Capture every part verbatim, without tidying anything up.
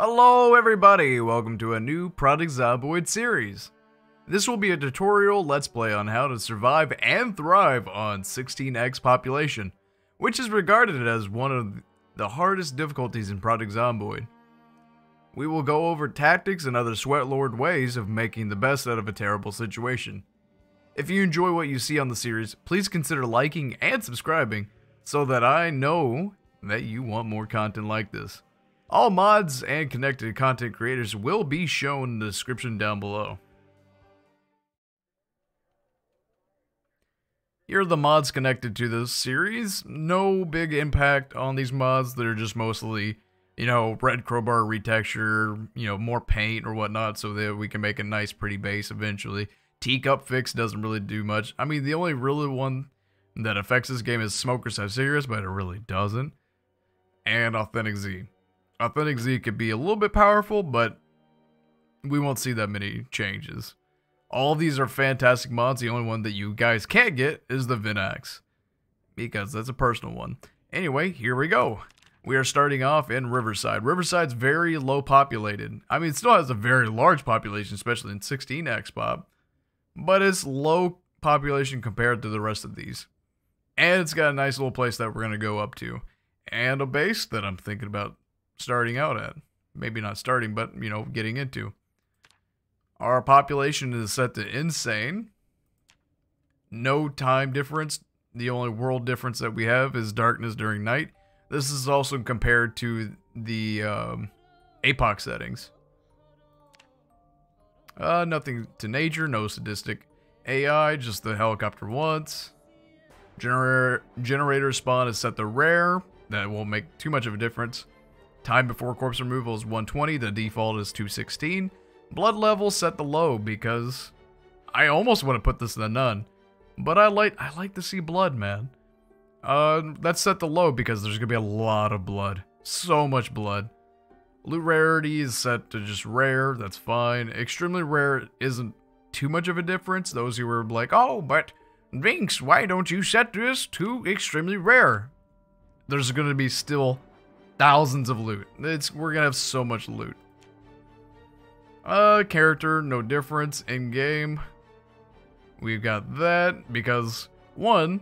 Hello everybody, welcome to a new Project Zomboid series. This will be a tutorial let's play on how to survive and thrive on sixteen X population, which is regarded as one of the hardest difficulties in Project Zomboid. We will go over tactics and other sweatlord ways of making the best out of a terrible situation. If you enjoy what you see on the series, please consider liking and subscribing so that I know that you want more content like this. All mods and connected content creators will be shown in the description down below. Here are the mods connected to this series. No big impact on these mods. They're just mostly, you know, red crowbar retexture, you know, more paint or whatnot so that we can make a nice pretty base eventually. Teacup fix doesn't really do much. I mean, the only really one that affects this game is Smokers Have Cigars, but it really doesn't. And Authentic Z. Authentic Z could be a little bit powerful, but we won't see that many changes. All of these are fantastic mods. The only one that you guys can't get is the Vynxx, because that's a personal one. Anyway, here we go. We are starting off in Riverside. Riverside's very low populated. I mean, it still has a very large population, especially in sixteen X pop, but it's low population compared to the rest of these. And it's got a nice little place that we're going to go up to, and a base that I'm thinking about starting out at. Maybe not starting, but, you know, getting into. Our population is set to insane. No time difference. The only world difference that we have is darkness during night. This is also compared to the um, A P O C settings. Uh, nothing to nature, no sadistic A I, just the helicopter once. Gener generator spawn is set to rare. That won't make too much of a difference. Time before corpse removal is one twenty, the default is two sixteen. Blood level set to low because I almost want to put this to none, but I like I like to see blood, man. Uh, that's set to low because there's gonna be a lot of blood, so much blood. Loot rarity is set to just rare, that's fine. Extremely rare isn't too much of a difference. Those who were like, oh, but Vynxx, why don't you set this to extremely rare? There's gonna be still thousands of loot. It's we're gonna have so much loot. Uh, character, no difference in game. We've got that because one,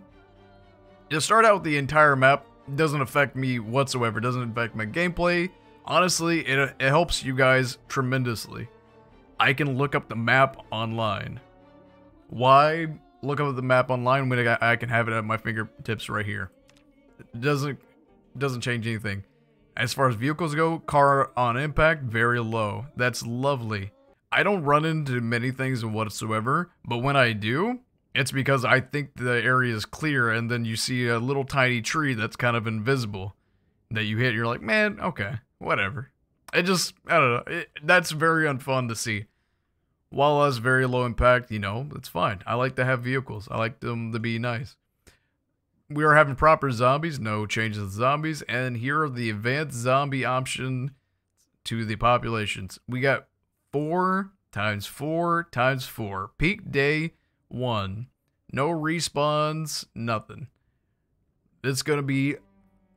to start out with the entire map doesn't affect me whatsoever. Doesn't affect my gameplay. Honestly, it it helps you guys tremendously. I can look up the map online. Why look up the map online when I, I can have it at my fingertips right here? It doesn't doesn't change anything. As far as vehicles go, car on impact, very low. That's lovely. I don't run into many things whatsoever, but when I do, it's because I think the area is clear and then you see a little tiny tree that's kind of invisible that you hit. You're like, man, okay, whatever. It just, I don't know. It, that's very unfun to see. While that's very low impact, you know, it's fine. I like to have vehicles. I like them to be nice. We are having proper zombies, no changes to zombies, and here are the advanced zombie option to the populations. We got four times four times four. Peak day one. No respawns, nothing. It's going to be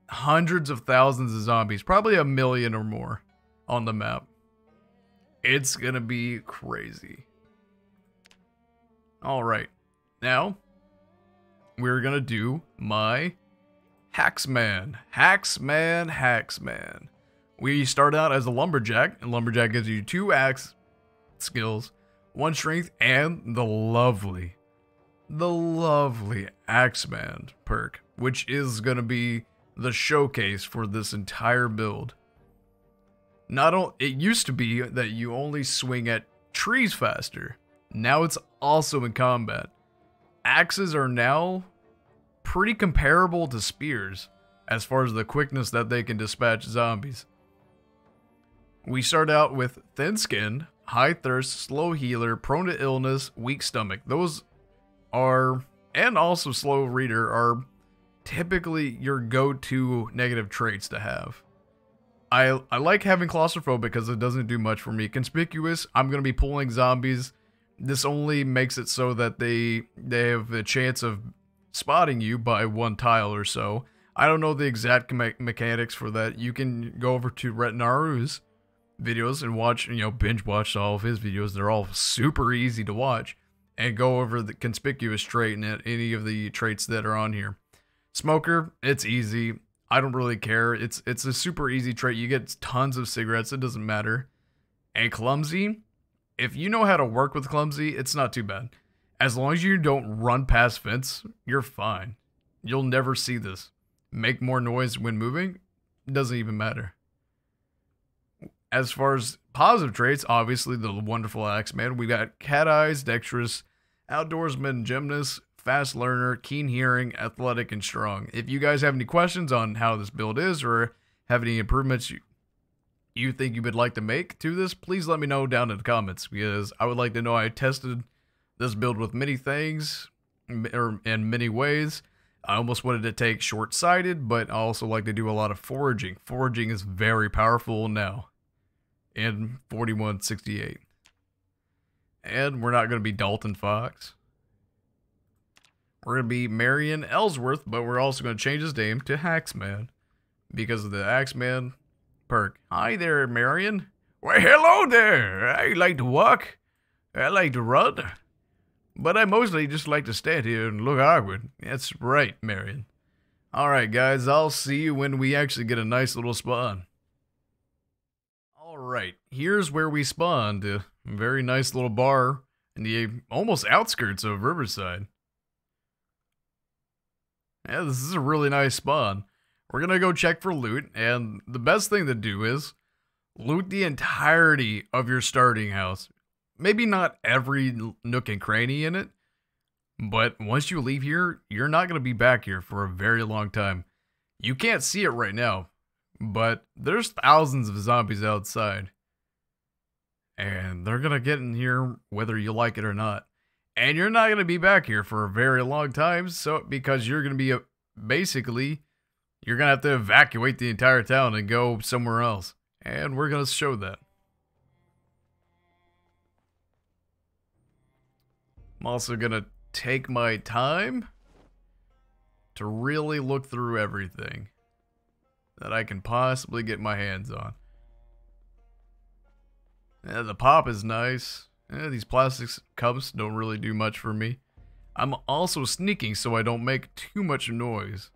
hundreds of thousands of zombies, probably a million or more on the map. It's going to be crazy. All right, now we're gonna do my Axeman. Axeman, Axeman. We start out as a lumberjack, and lumberjack gives you two axe skills, one strength, and the lovely, the lovely Axeman perk, which is gonna be the showcase for this entire build. Not only it used to be that you only swing at trees faster, now it's also in combat. Axes are now pretty comparable to spears as far as the quickness that they can dispatch zombies. We start out with thin skin, high thirst, slow healer, prone to illness, weak stomach. Those are, and also slow reader, are typically your go-to negative traits to have. I, I like having claustrophobic because it doesn't do much for me. Conspicuous, I'm going to be pulling zombies. This only makes it so that they they have a chance of spotting you by one tile or so. I don't know the exact me mechanics for that. You can go over to Retinaru's videos and watch, you know, binge watched all of his videos. They're all super easy to watch and go over the conspicuous trait and any of the traits that are on here. Smoker, it's easy. I don't really care. It's it's a super easy trait. You get tons of cigarettes. It doesn't matter. And clumsy, if you know how to work with clumsy, it's not too bad. As long as you don't run past fence, you're fine. You'll never see this. Make more noise when moving, doesn't even matter. As far as positive traits, obviously the wonderful Axeman. We got cat eyes, dexterous, outdoorsman, gymnast, fast learner, keen hearing, athletic, and strong. If you guys have any questions on how this build is or have any improvements you, you think you would like to make to this, please let me know down in the comments, because I would like to know. I tested this build with many things or in many ways. I almost wanted to take short-sighted, but I also like to do a lot of foraging. Foraging is very powerful now. And forty-one sixty-eight. And we're not going to be Dalton Fox. We're going to be Marion Ellsworth, but we're also going to change his name to Axeman, because of the Axeman perk. Hi there, Marion. Why, hello there. I like to walk. I like to run. But I mostly just like to stand here and look awkward. That's right, Marion. Alright, guys. I'll see you when we actually get a nice little spawn. Alright, here's where we spawned. A very nice little bar in the almost outskirts of Riverside. Yeah, this is a really nice spawn. We're gonna go check for loot, and the best thing to do is loot the entirety of your starting house. Maybe not every nook and cranny in it, but once you leave here, you're not going to be back here for a very long time. You can't see it right now, but there's thousands of zombies outside. And they're going to get in here whether you like it or not. And you're not going to be back here for a very long time, so because you're going to be a, basically, you're going to have to evacuate the entire town and go somewhere else. And we're going to show that. I'm also gonna take my time to really look through everything that I can possibly get my hands on. Yeah, the pop is nice. Yeah, these plastic cups don't really do much for me. I'm also sneaking so I don't make too much noise.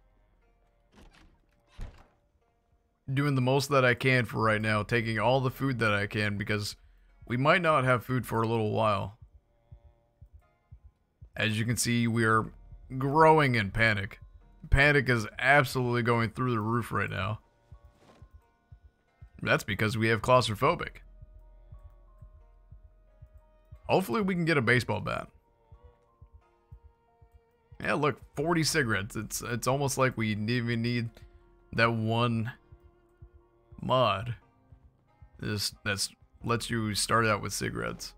Doing the most that I can for right now, taking all the food that I can, because we might not have food for a little while. As you can see, we are growing in panic. Panic is absolutely going through the roof right now. That's because we have claustrophobic. Hopefully we can get a baseball bat. Yeah, look, forty cigarettes. It's it's almost like we didn't even need that one mod. This that's lets you start out with cigarettes.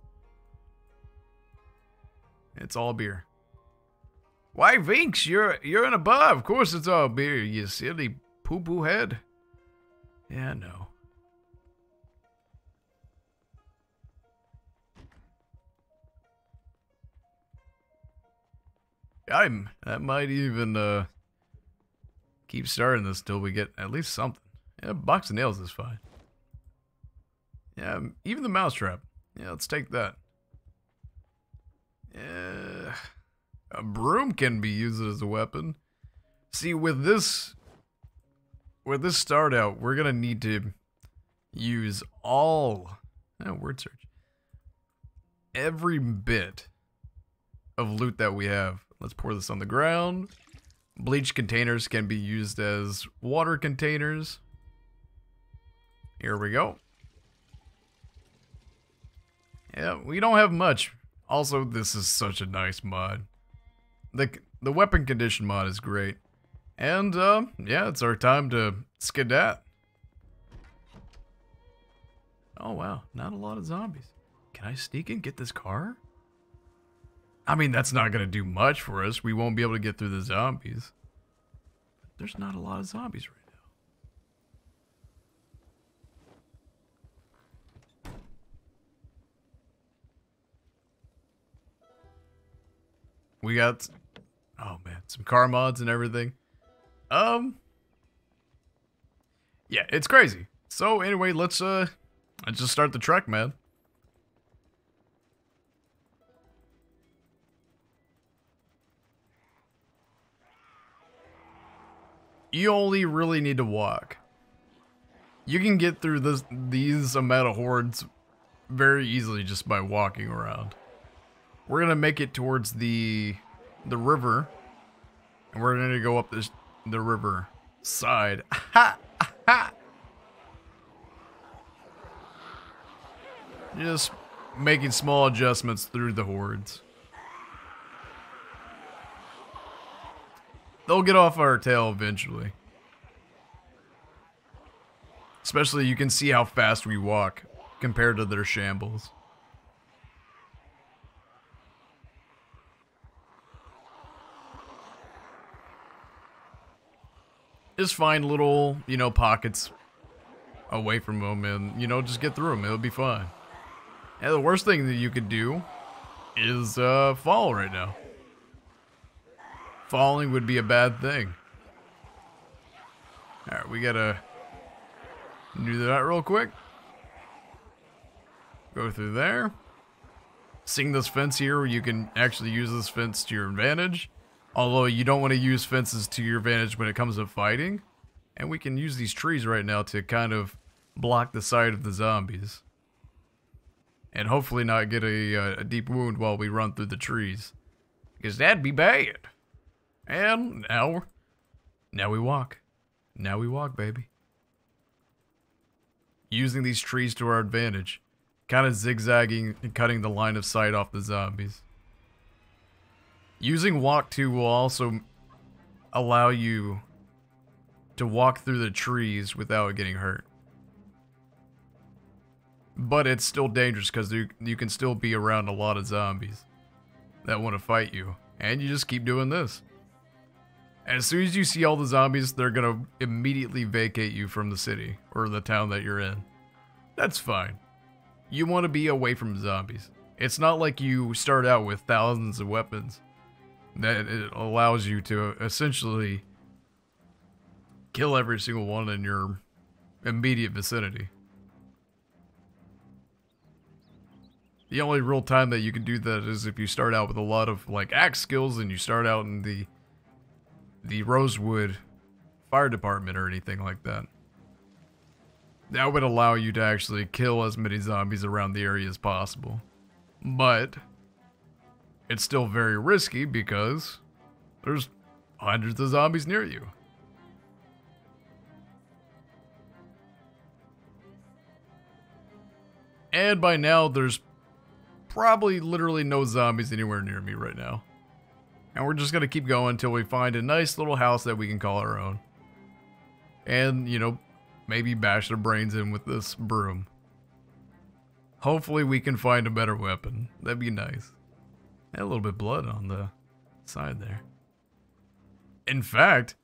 It's all beer. Why, Vynx, you're you're in a bar. Of course it's all beer, you silly poo-poo head. Yeah, no. I'm. That might even uh, keep starting this till we get at least something. Yeah, a box of nails is fine. Yeah, even the mousetrap. Yeah, let's take that. Uh, a broom can be used as a weapon. See, with this with this start out, we're gonna need to use all oh, word search every bit of loot that we have. Let's pour this on the ground. Bleach containers can be used as water containers. Here we go. Yeah, we don't have much. Also, this is such a nice mod. The, the weapon condition mod is great. And, uh, yeah, it's our time to skedat. Oh, wow. Not a lot of zombies. Can I sneak and get this car? I mean, that's not going to do much for us. We won't be able to get through the zombies. But there's not a lot of zombies right now. We got, oh man, some car mods and everything. Um, yeah, it's crazy. So anyway, let's uh, Let's just start the truck, man. You only really need to walk. You can get through this these amount of hordes very easily just by walking around. We're gonna make it towards the the river, and we're gonna go up this the river side. Ha ha! Just making small adjustments through the hordes. They'll get off our tail eventually. Especially, you can see how fast we walk compared to their shambles. Just find little, you know, pockets away from them and, you know, just get through them. It'll be fine. And the worst thing that you could do is uh, fall right now. Falling would be a bad thing. Alright, we gotta do that real quick. Go through there. Seeing this fence here, you can actually use this fence to your advantage. Although you don't want to use fences to your advantage when it comes to fighting. And we can use these trees right now to kind of block the sight of the zombies. And hopefully not get a, a deep wound while we run through the trees. Because that'd be bad. And now, now we walk. Now we walk, baby. Using these trees to our advantage. Kind of zigzagging and cutting the line of sight off the zombies. Using walk two will also allow you to walk through the trees without getting hurt. But it's still dangerous because you, you can still be around a lot of zombies that want to fight you. And you just keep doing this. As soon as you see all the zombies, they're going to immediately vacate you from the city or the town that you're in. That's fine. You want to be away from zombies. It's not like you start out with thousands of weapons. That it allows you to essentially kill every single one in your immediate vicinity. The only real time that you can do that is if you start out with a lot of like axe skills and you start out in the the Rosewood Fire Department or anything like that. That would allow you to actually kill as many zombies around the area as possible. But it's still very risky because there's hundreds of zombies near you. And by now there's probably literally no zombies anywhere near me right now. And we're just going to keep going until we find a nice little house that we can call our own. And, you know, maybe bash their brains in with this broom. Hopefully we can find a better weapon. That'd be nice. A little bit of blood on the side there. In fact,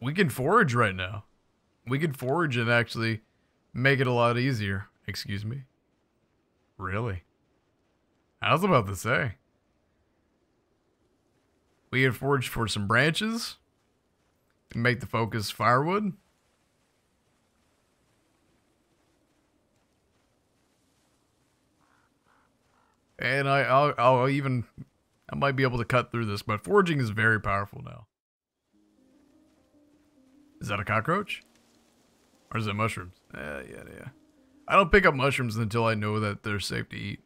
we can forage right now. We can forage and actually make it a lot easier. Excuse me. Really? I was about to say. We can forage for some branches. And make the focus firewood. And I, I'll, I'll even, I might be able to cut through this, but foraging is very powerful now. Is that a cockroach? Or is it mushrooms? Yeah, yeah, yeah. I don't pick up mushrooms until I know that they're safe to eat.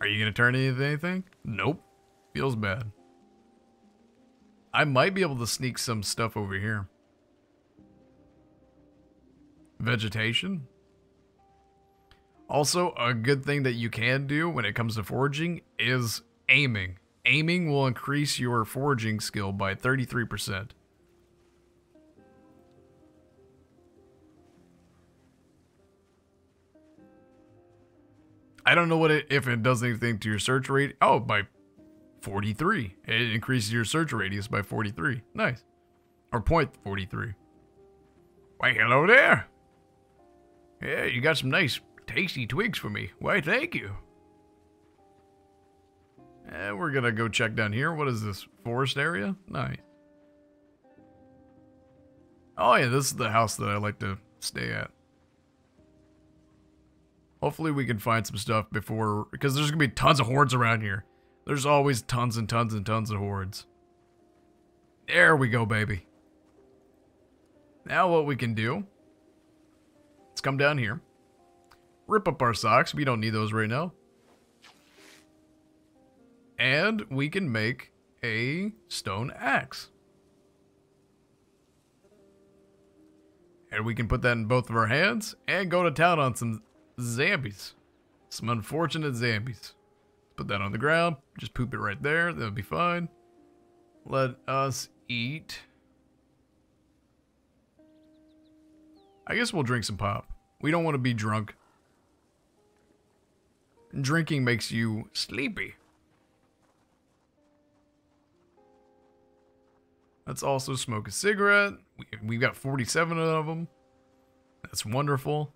Are you going to turn into anything? Nope. Feels bad. I might be able to sneak some stuff over here. Vegetation. Also, a good thing that you can do when it comes to foraging is aiming. Aiming will increase your foraging skill by thirty-three percent. I don't know what it, if it does anything to your search rate. Oh, by forty-three. It increases your search radius by forty-three. Nice. Or point forty-three. Why, hello there. Yeah, you got some nice, tasty twigs for me. Why, thank you. And we're gonna go check down here. What is this? Forest area? Nice. Oh yeah, this is the house that I like to stay at. Hopefully we can find some stuff before, because there's gonna be tons of hordes around here. There's always tons and tons and tons of hordes. There we go, baby. Now what we can do, let's come down here, rip up our socks. We don't need those right now. And we can make a stone axe. And we can put that in both of our hands and go to town on some zombies. Some unfortunate zombies. Put that on the ground. Just poop it right there. That'll be fine. Let us eat. I guess we'll drink some pop. We don't want to be drunk. Drinking makes you sleepy. Let's also smoke a cigarette. We've got forty-seven of them. That's wonderful.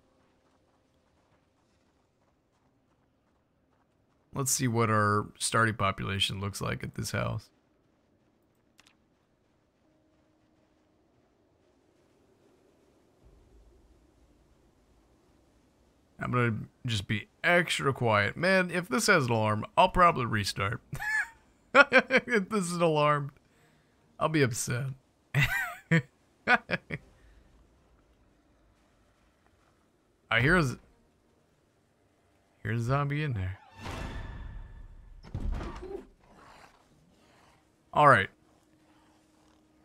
Let's see what our starting population looks like at this house. I'm gonna just be extra quiet. Man, if this has an alarm, I'll probably restart. If this is alarmed, I'll be upset. I hear a, hear a zombie in there. All right.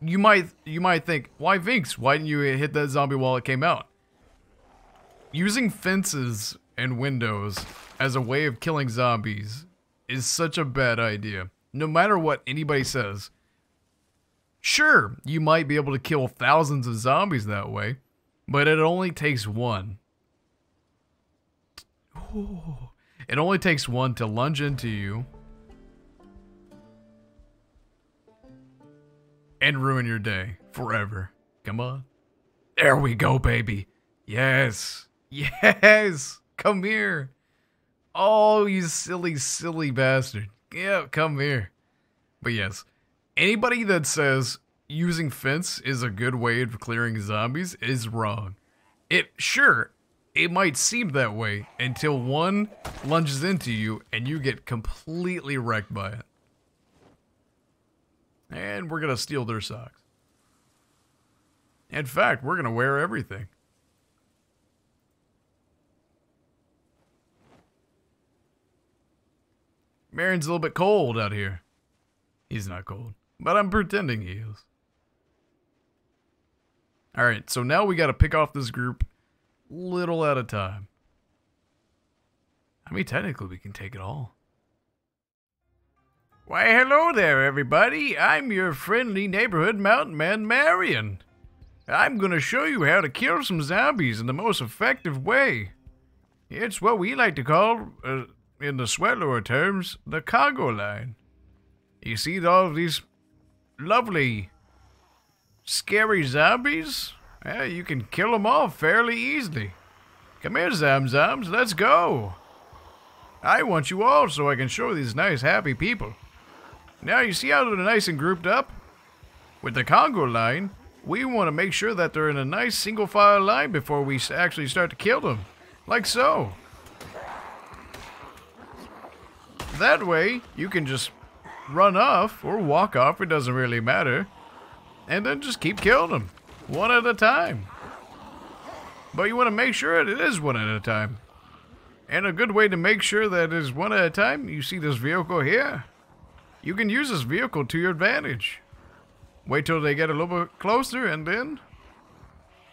You might you might think, why Vynx? Why didn't you hit that zombie while it came out? Using fences and windows as a way of killing zombies is such a bad idea. No matter what anybody says. Sure, you might be able to kill thousands of zombies that way, but it only takes one. Ooh. It only takes one to lunge into you and ruin your day forever. Come on. There we go, baby. Yes. Yes. Come here. Oh, you silly, silly bastard. Yeah, come here. But yes. Anybody that says using fence is a good way of clearing zombies is wrong. It sure, it might seem that way until one lunges into you and you get completely wrecked by it. And we're gonna steal their socks. In fact, we're gonna wear everything. Marion's a little bit cold out here. He's not cold. But I'm pretending he is. Alright, so now we gotta pick off this group little at a time. I mean, technically we can take it all. Why, hello there, everybody. I'm your friendly neighborhood mountain man, Marion. I'm gonna show you how to kill some zombies in the most effective way. It's what we like to call, uh, in the sweat lore terms, the cargo line. You see all of these lovely, scary zombies? Well, you can kill them all fairly easily. Come here, Zamzams, let's go. I want you all so I can show these nice, happy people. Now, you see how they're nice and grouped up? With the cargo line, we want to make sure that they're in a nice single file line before we actually start to kill them. Like so. That way, you can just run off or walk off, it doesn't really matter, and then just keep killing them one at a time. But you want to make sure it is one at a time, and a good way to make sure that it is one at a time, you see this vehicle here, you can use this vehicle to your advantage. Wait till they get a little bit closer, and then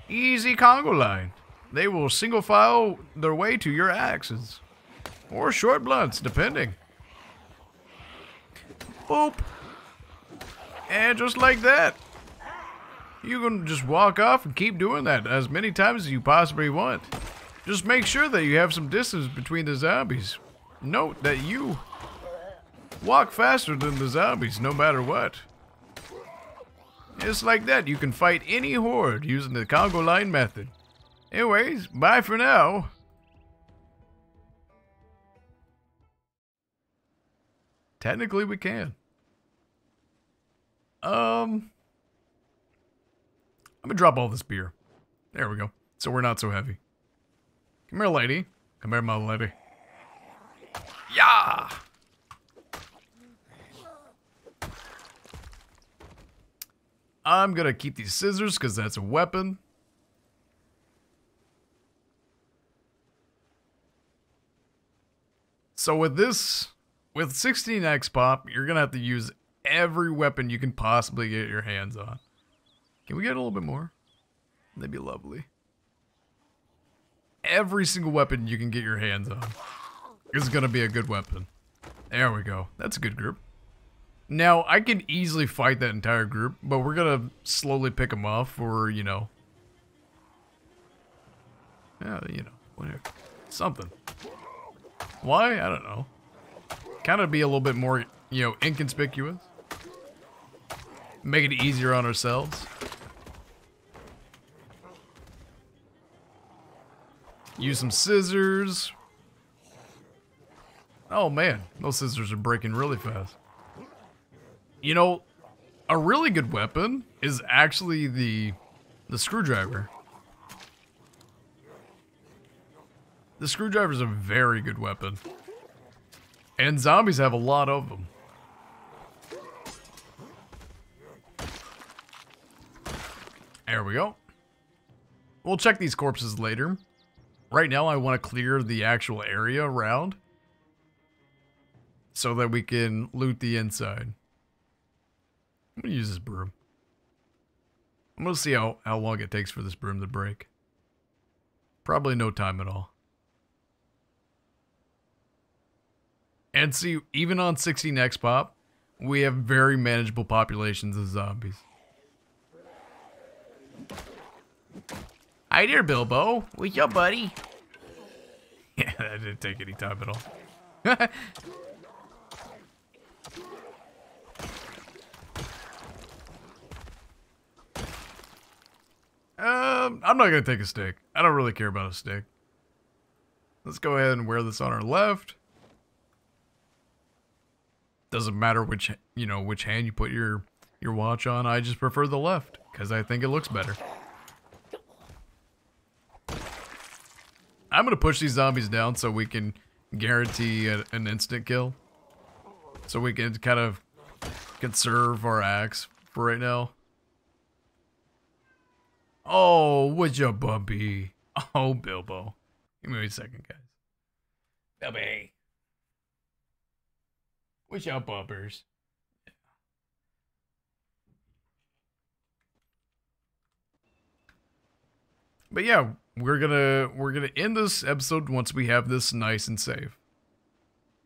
easy cargo line, they will single file their way to your axes or short blunts depending. Boop. And just like that, you can just walk off and keep doing that as many times as you possibly want. Just make sure that you have some distance between the zombies. Note that you walk faster than the zombies no matter what. Just like that, you can fight any horde using the cargo line method. Anyways, bye for now. Technically, we can. Um, I'm gonna drop all this beer. There we go. So we're not so heavy. Come here, lady. Come here, my lady. Yeah! I'm gonna keep these scissors because that's a weapon. So with this, with sixteen X pop, you're gonna have to use every weapon you can possibly get your hands on. Can we get a little bit more? That'd be lovely. Every single weapon you can get your hands on is gonna be a good weapon. There we go. That's a good group. Now, I can easily fight that entire group, but we're gonna slowly pick them off, or, you know... Yeah, you know, whatever. Something. Why? I don't know. Kind of be a little bit more, you know, inconspicuous. Make it easier on ourselves. Use some scissors. Oh man, those scissors are breaking really fast. You know, a really good weapon is actually the the screwdriver. The screwdriver is a very good weapon. And zombies have a lot of them. There we go. We'll check these corpses later. Right now I want to clear the actual area around so that we can loot the inside. I'm going to use this broom. I'm going to see how, how long it takes for this broom to break. Probably no time at all. And see, even on sixteen X pop, we have very manageable populations of zombies. Hi there, Bilbo. What's up, buddy? Yeah, that didn't take any time at all. Um, I'm not gonna take a stick. I don't really care about a stick. Let's go ahead and wear this on our left. Doesn't matter which, you know, which hand you put your your watch on. I just prefer the left because I think it looks better. I'm gonna push these zombies down so we can guarantee a, an instant kill. So we can kind of conserve our axe for right now. Oh, what's your bumpy? Oh, Bilbo. Give me a second, guys. Bilby. What's your bumpers? Yeah. But yeah, we're gonna we're gonna end this episode once we have this nice and safe.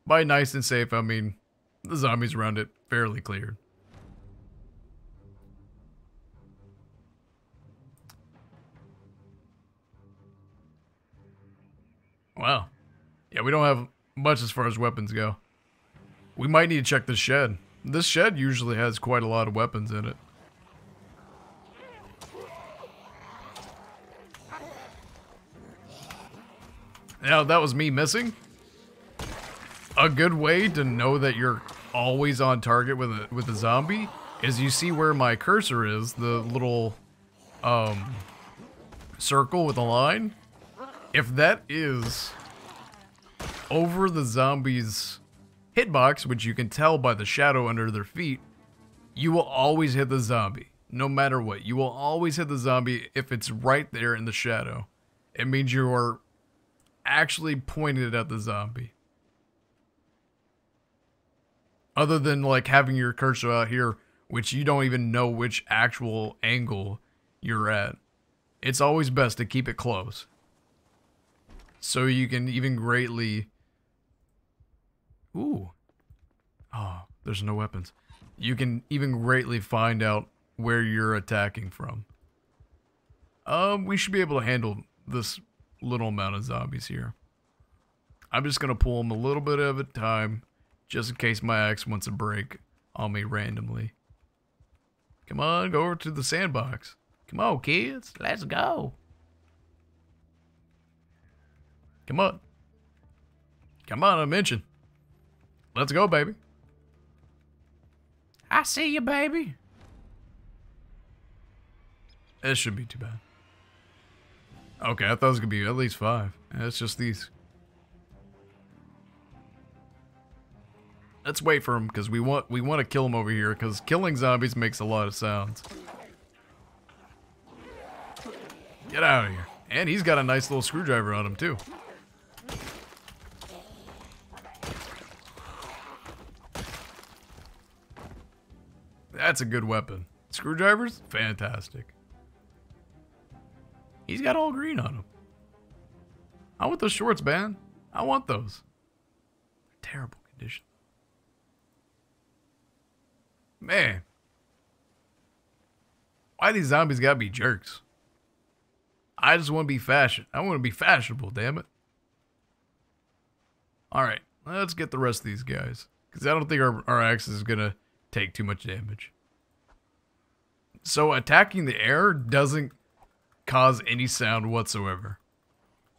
By nice and safe, I mean the zombies around it fairly cleared. Wow. Yeah, we don't have much as far as weapons go. We might need to check this shed. This shed usually has quite a lot of weapons in it. Now, that was me missing. A good way to know that you're always on target with a, with a zombie is you see where my cursor is, the little um, circle with a line. If that is over the zombie's hitbox, which you can tell by the shadow under their feet, you will always hit the zombie. No matter what, you will always hit the zombie if it's right there in the shadow. It means you are actually pointed at the zombie. Other than like having your cursor out here, which you don't even know which actual angle you're at. It's always best to keep it close. So you can even greatly... Ooh. Oh, there's no weapons. You can even greatly find out where you're attacking from. Um, we should be able to handle this little amount of zombies here. I'm just going to pull them a little bit at a time, just in case my axe wants a break on me randomly. Come on, go over to the sandbox. Come on, kids. Let's go. Come on. Come on, I mentioned. Let's go, baby. I see you, baby. It shouldn't be too bad. Okay, I thought it was going to be at least five. That's just these. Let's wait for them, because we want, we want to kill them over here, because killing zombies makes a lot of sounds. Get out of here. And he's got a nice little screwdriver on him, too. That's a good weapon. Screwdrivers? Fantastic. He's got all green on him. I want those shorts, man. I want those. Terrible condition. Man. Why these zombies gotta be jerks? I just want to be fashion. I want to be fashionable, damn it. Alright, let's get the rest of these guys. Because I don't think our, our axe is gonna take too much damage. So attacking the air doesn't cause any sound whatsoever.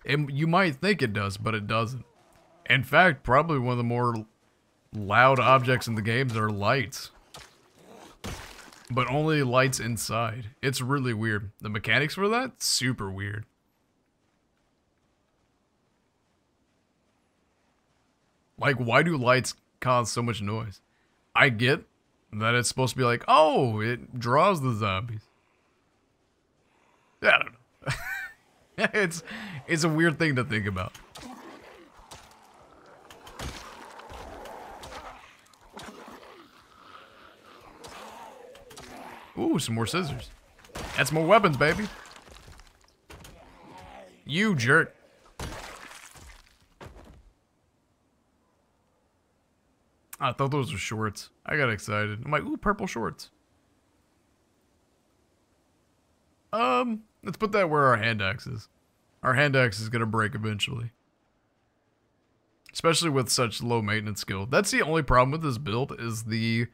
And you might think it does, but it doesn't. In fact, probably one of the more loud objects in the games are lights, but only lights inside. It's really weird. The mechanics for that, super weird. Like, why do lights cause so much noise? I get that it's supposed to be like, oh, it draws the zombies. I don't know. it's it's a weird thing to think about. Ooh, some more scissors. That's more weapons, baby. You jerk. I thought those were shorts. I got excited. I'm like, ooh, purple shorts. Um, let's put that where our hand axe is. Our hand axe is going to break eventually. Especially with such low maintenance skill. That's the only problem with this build, is the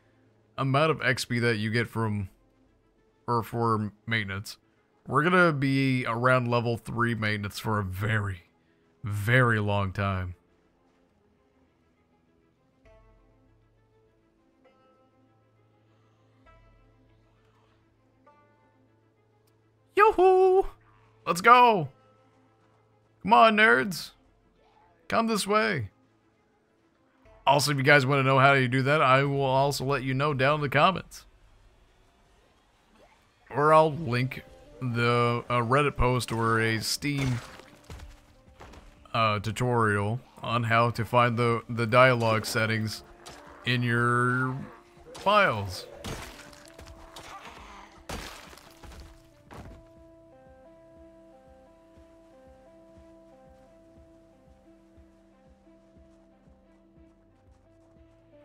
amount of X P that you get from, or for maintenance. We're going to be around level three maintenance for a very, very long time. Yoo-hoo! Let's go! Come on, nerds! Come this way! Also, if you guys want to know how you do that, I will also let you know down in the comments. Or I'll link the a Reddit post or a Steam uh, tutorial on how to find the, the dialogue settings in your files.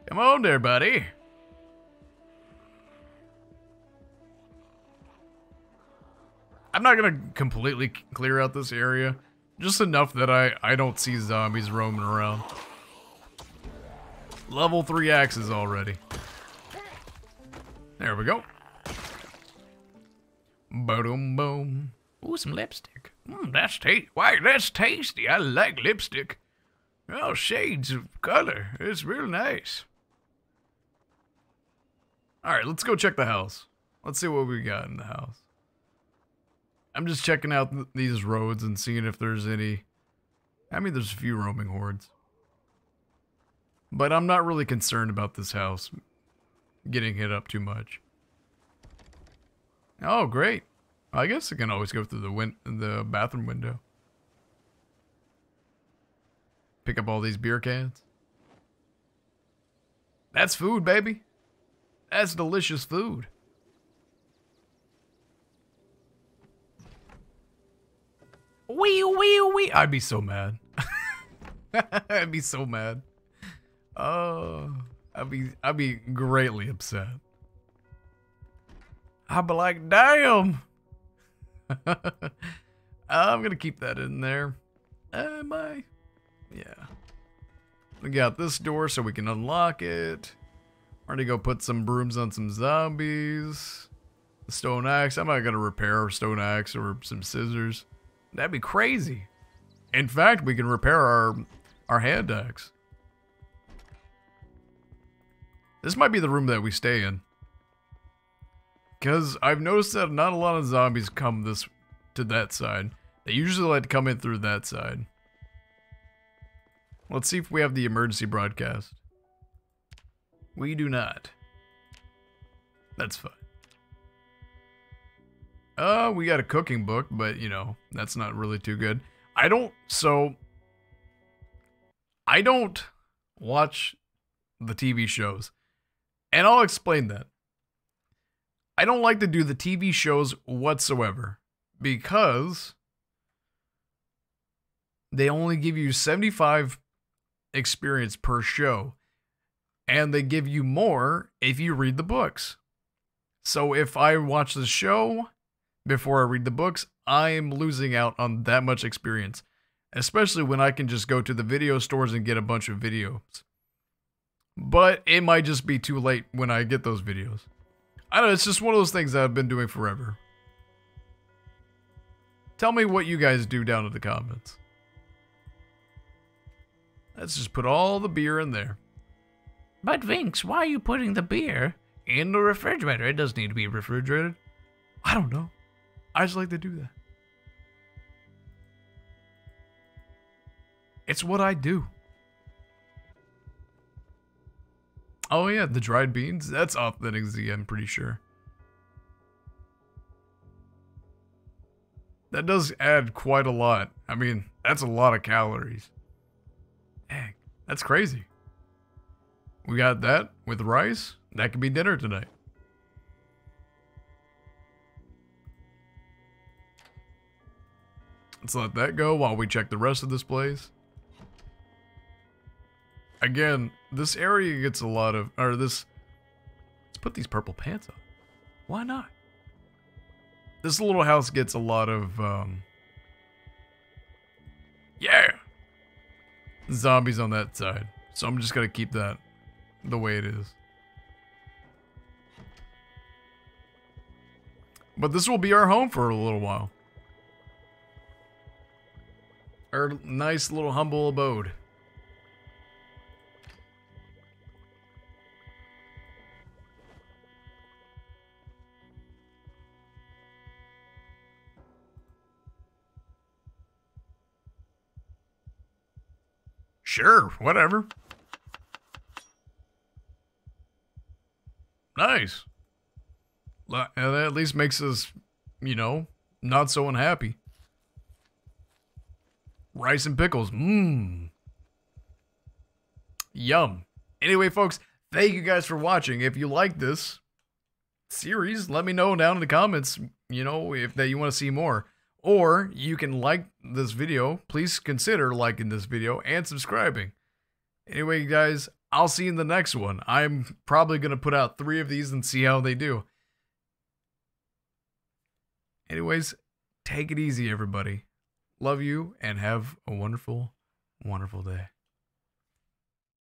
Come on there, buddy. I'm not gonna completely clear out this area. Just enough that I, I don't see zombies roaming around. Level three axes already. There we go. Boom, boom. Ooh, some lipstick. Mm, that's tasty. Why, that's tasty. I like lipstick. Oh, shades of color. It's real nice. Alright, let's go check the house. Let's see what we got in the house. I'm just checking out th these roads and seeing if there's any... I mean, there's a few roaming hordes. But I'm not really concerned about this house getting hit up too much. Oh, great. I guess I can always go through the, win the bathroom window. Pick up all these beer cans. That's food, baby. That's delicious food. Wee, wee, wee. I'd be so mad. I'd be so mad. Oh, I'd be, I'd be greatly upset. I'd be like, damn. I'm gonna keep that in there. Am I? Yeah. We got this door so we can unlock it. We're gonna go put some brooms on some zombies. The stone axe. I'm not gonna repair a stone axe or some scissors. That'd be crazy. In fact, we can repair our our hand axe. This might be the room that we stay in. Because I've noticed that not a lot of zombies come this to that side. They usually like to come in through that side. Let's see if we have the emergency broadcast. We do not. That's fine. Uh, we got a cooking book, but, you know, that's not really too good. I don't, so... I don't watch the T V shows. And I'll explain that. I don't like to do the T V shows whatsoever. Because... they only give you seventy-five experience per show. And they give you more if you read the books. So if I watch the show before I read the books, I'm losing out on that much experience. Especially when I can just go to the video stores and get a bunch of videos. But it might just be too late when I get those videos. I don't know, it's just one of those things that I've been doing forever. Tell me what you guys do down in the comments. Let's just put all the beer in there. But Vynx, why are you putting the beer in the refrigerator? It doesn't need to be refrigerated. I don't know. I just like to do that. It's what I do. Oh yeah, the dried beans. That's Authentic Z, I'm pretty sure. That does add quite a lot. I mean, that's a lot of calories. Dang, that's crazy. We got that with rice. That could be dinner tonight. Let's let that go while we check the rest of this place. Again, this area gets a lot of... or this... let's put these purple pants on. Why not? This little house gets a lot of... Um, yeah! Zombies on that side, so I'm just gonna keep that the way it is. But this will be our home for a little while. Our nice little humble abode. Sure, whatever. Nice. That at least makes us, you know, not so unhappy. Rice and pickles. Mmm. Yum. Anyway, folks, thank you guys for watching. If you like this series, let me know down in the comments, you know, if that you want to see more. Or you can like this video. Please consider liking this video and subscribing. Anyway, guys, I'll see you in the next one. I'm probably going to put out three of these and see how they do. Anyways, take it easy, everybody. Love you and have a wonderful, wonderful day.